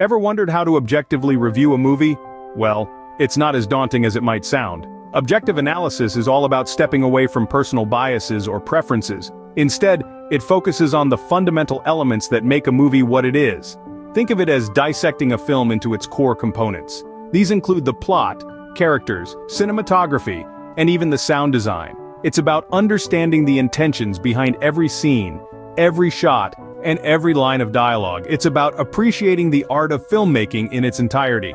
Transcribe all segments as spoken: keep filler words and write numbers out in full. Ever wondered how to objectively review a movie? Well, it's not as daunting as it might sound. Objective analysis is all about stepping away from personal biases or preferences. Instead, it focuses on the fundamental elements that make a movie what it is. Think of it as dissecting a film into its core components. These include the plot, characters, cinematography, and even the sound design. It's about understanding the intentions behind every scene, every shot, and every line of dialogue. It's about appreciating the art of filmmaking in its entirety.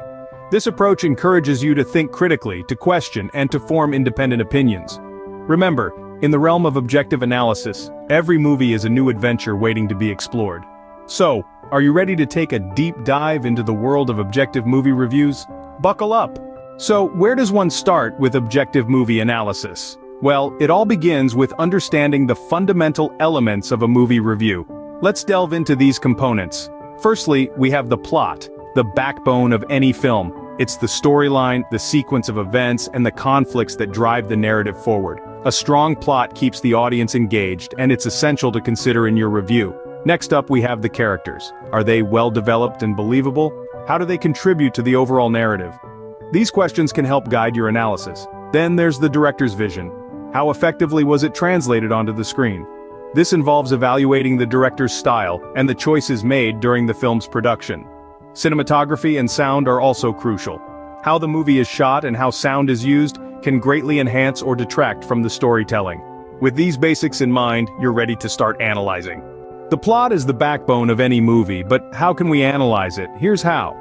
This approach encourages you to think critically, to question, and to form independent opinions. Remember, in the realm of objective analysis, every movie is a new adventure waiting to be explored. So, are you ready to take a deep dive into the world of objective movie reviews? Buckle up! So, where does one start with objective movie analysis? Well, it all begins with understanding the fundamental elements of a movie review. Let's delve into these components. Firstly, we have the plot, the backbone of any film. It's the storyline, the sequence of events, and the conflicts that drive the narrative forward. A strong plot keeps the audience engaged, and it's essential to consider in your review. Next up, we have the characters. Are they well-developed and believable? How do they contribute to the overall narrative? These questions can help guide your analysis. Then there's the director's vision. How effectively was it translated onto the screen? This involves evaluating the director's style and the choices made during the film's production. Cinematography and sound are also crucial. How the movie is shot and how sound is used can greatly enhance or detract from the storytelling. With these basics in mind, you're ready to start analyzing. The plot is the backbone of any movie, but how can we analyze it? Here's how.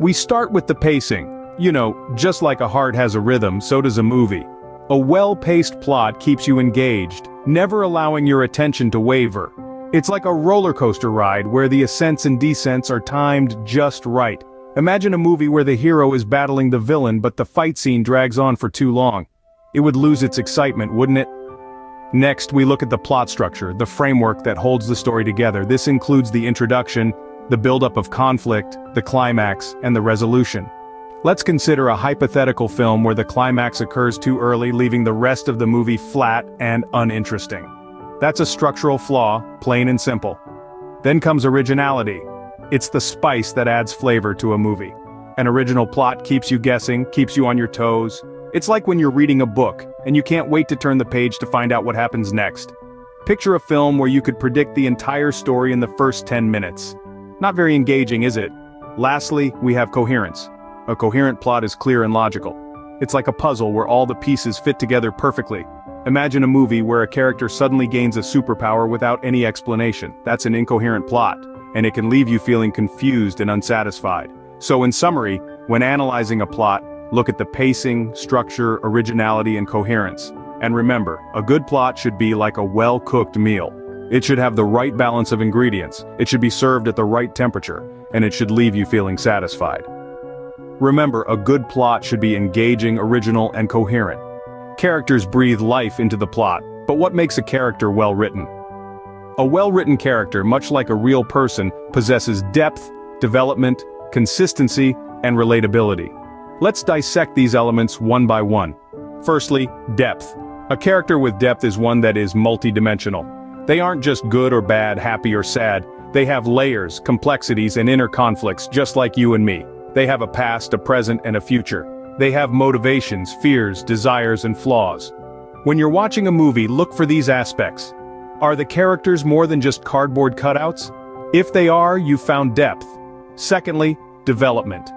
We start with the pacing. You know, just like a heart has a rhythm, so does a movie. A well-paced plot keeps you engaged, never allowing your attention to waver. It's like a roller coaster ride where the ascents and descents are timed just right. Imagine a movie where the hero is battling the villain but the fight scene drags on for too long. It would lose its excitement, wouldn't it? Next, we look at the plot structure, the framework that holds the story together. This includes the introduction, the buildup of conflict, the climax, and the resolution. Let's consider a hypothetical film where the climax occurs too early, leaving the rest of the movie flat and uninteresting. That's a structural flaw, plain and simple. Then comes originality. It's the spice that adds flavor to a movie. An original plot keeps you guessing, keeps you on your toes. It's like when you're reading a book, and you can't wait to turn the page to find out what happens next. Picture a film where you could predict the entire story in the first ten minutes. Not very engaging, is it? Lastly, we have coherence. A coherent plot is clear and logical. It's like a puzzle where all the pieces fit together perfectly. Imagine a movie where a character suddenly gains a superpower without any explanation. That's an incoherent plot, and it can leave you feeling confused and unsatisfied. So in summary, when analyzing a plot, look at the pacing, structure, originality, and coherence. And remember, a good plot should be like a well-cooked meal. It should have the right balance of ingredients, it should be served at the right temperature, and it should leave you feeling satisfied. Remember, a good plot should be engaging, original, and coherent. Characters breathe life into the plot, but what makes a character well-written? A well-written character, much like a real person, possesses depth, development, consistency, and relatability. Let's dissect these elements one by one. Firstly, depth. A character with depth is one that is multidimensional. They aren't just good or bad, happy or sad. They have layers, complexities, and inner conflicts, just like you and me. They have a past, a present, and a future. They have motivations, fears, desires, and flaws. When you're watching a movie, look for these aspects. Are the characters more than just cardboard cutouts? If they are, you found depth. Secondly, development.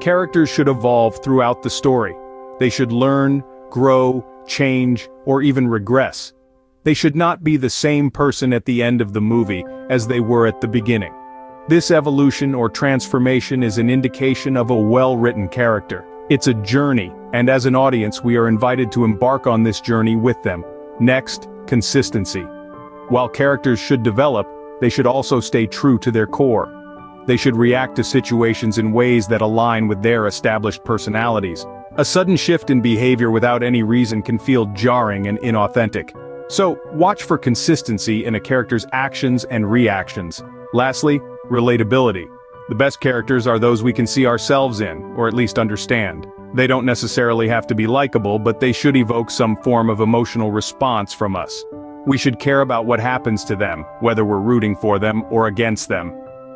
Characters should evolve throughout the story. They should learn, grow, change, or even regress. They should not be the same person at the end of the movie as they were at the beginning. This evolution or transformation is an indication of a well-written character. It's a journey, and as an audience we are invited to embark on this journey with them. Next, consistency. While characters should develop, they should also stay true to their core. They should react to situations in ways that align with their established personalities. A sudden shift in behavior without any reason can feel jarring and inauthentic. So, watch for consistency in a character's actions and reactions. Lastly, relatability. The best characters are those we can see ourselves in, or at least understand. They don't necessarily have to be likable, but they should evoke some form of emotional response from us. We should care about what happens to them, whether we're rooting for them or against them.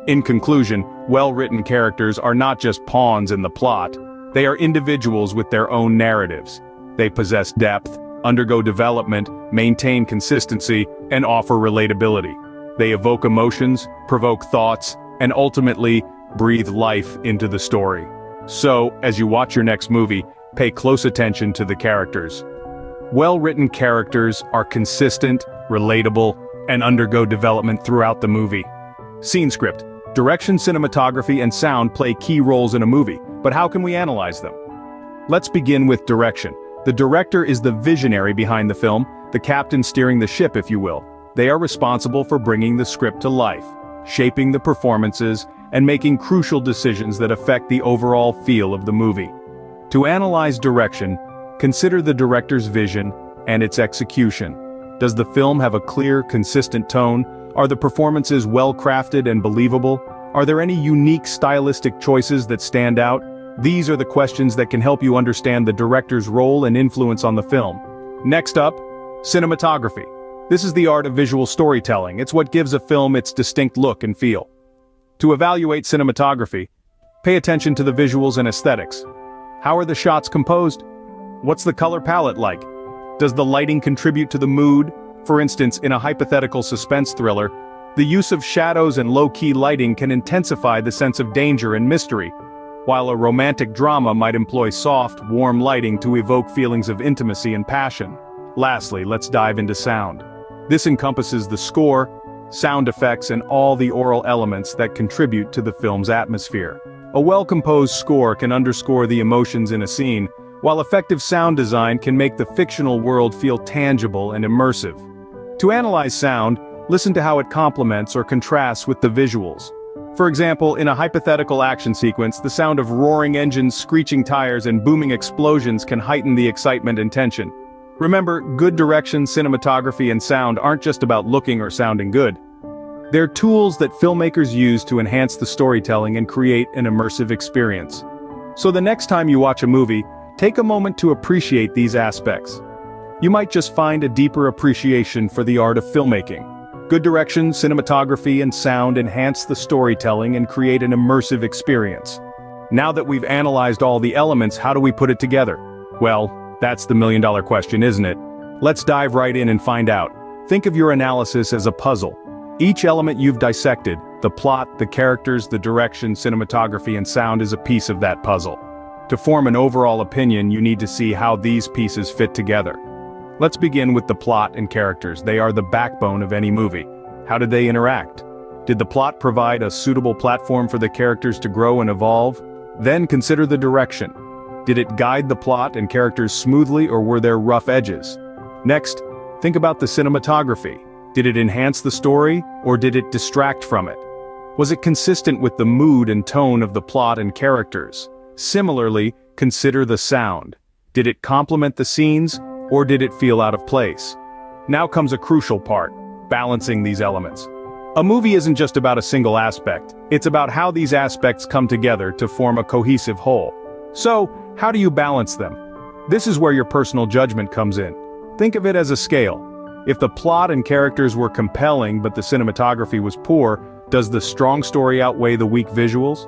In conclusion, well-written characters are not just pawns in the plot, they are individuals with their own narratives. They possess depth, undergo development, maintain consistency, and offer relatability. They evoke emotions, provoke thoughts, and ultimately, breathe life into the story. So, as you watch your next movie, pay close attention to the characters. Well-written characters are consistent, relatable, and undergo development throughout the movie. Scene script. Direction, cinematography, and sound play key roles in a movie, but how can we analyze them? Let's begin with direction. The director is the visionary behind the film, the captain steering the ship, if you will. They are responsible for bringing the script to life, shaping the performances, and making crucial decisions that affect the overall feel of the movie. To analyze direction, consider the director's vision and its execution. Does the film have a clear, consistent tone? Are the performances well-crafted and believable? Are there any unique stylistic choices that stand out? These are the questions that can help you understand the director's role and influence on the film. Next up, cinematography. This is the art of visual storytelling. It's what gives a film its distinct look and feel. To evaluate cinematography, pay attention to the visuals and aesthetics. How are the shots composed? What's the color palette like? Does the lighting contribute to the mood? For instance, in a hypothetical suspense thriller, the use of shadows and low-key lighting can intensify the sense of danger and mystery, while a romantic drama might employ soft, warm lighting to evoke feelings of intimacy and passion. Lastly, let's dive into sound. This encompasses the score, sound effects, and all the oral elements that contribute to the film's atmosphere. A well-composed score can underscore the emotions in a scene, while effective sound design can make the fictional world feel tangible and immersive. To analyze sound, listen to how it complements or contrasts with the visuals. For example, in a hypothetical action sequence, the sound of roaring engines, screeching tires, and booming explosions can heighten the excitement and tension. Remember, good direction, cinematography, and sound aren't just about looking or sounding good. They're tools that filmmakers use to enhance the storytelling and create an immersive experience. So the next time you watch a movie, take a moment to appreciate these aspects. You might just find a deeper appreciation for the art of filmmaking. Good direction, cinematography, and sound enhance the storytelling and create an immersive experience. Now that we've analyzed all the elements, how do we put it together? Well, that's the million-dollar question, isn't it? Let's dive right in and find out. Think of your analysis as a puzzle. Each element you've dissected, the plot, the characters, the direction, cinematography, and sound, is a piece of that puzzle. To form an overall opinion, you need to see how these pieces fit together. Let's begin with the plot and characters. They are the backbone of any movie. How did they interact? Did the plot provide a suitable platform for the characters to grow and evolve? Then consider the direction. Did it guide the plot and characters smoothly, or were there rough edges? Next, think about the cinematography. Did it enhance the story, or did it distract from it? Was it consistent with the mood and tone of the plot and characters? Similarly, consider the sound. Did it complement the scenes, or did it feel out of place? Now comes a crucial part, balancing these elements. A movie isn't just about a single aspect, it's about how these aspects come together to form a cohesive whole. So, how do you balance them? This is where your personal judgment comes in. Think of it as a scale. If the plot and characters were compelling but the cinematography was poor, does the strong story outweigh the weak visuals?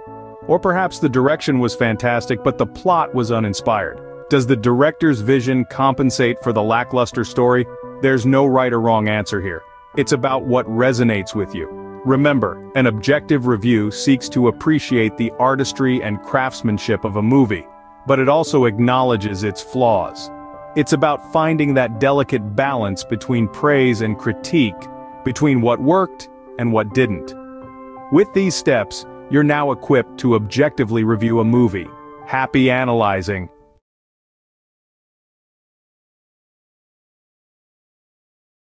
Or perhaps the direction was fantastic but the plot was uninspired. Does the director's vision compensate for the lackluster story? There's no right or wrong answer here. It's about what resonates with you. Remember, an objective review seeks to appreciate the artistry and craftsmanship of a movie, but it also acknowledges its flaws. It's about finding that delicate balance between praise and critique, between what worked and what didn't. With these steps, you're now equipped to objectively review a movie. Happy analyzing!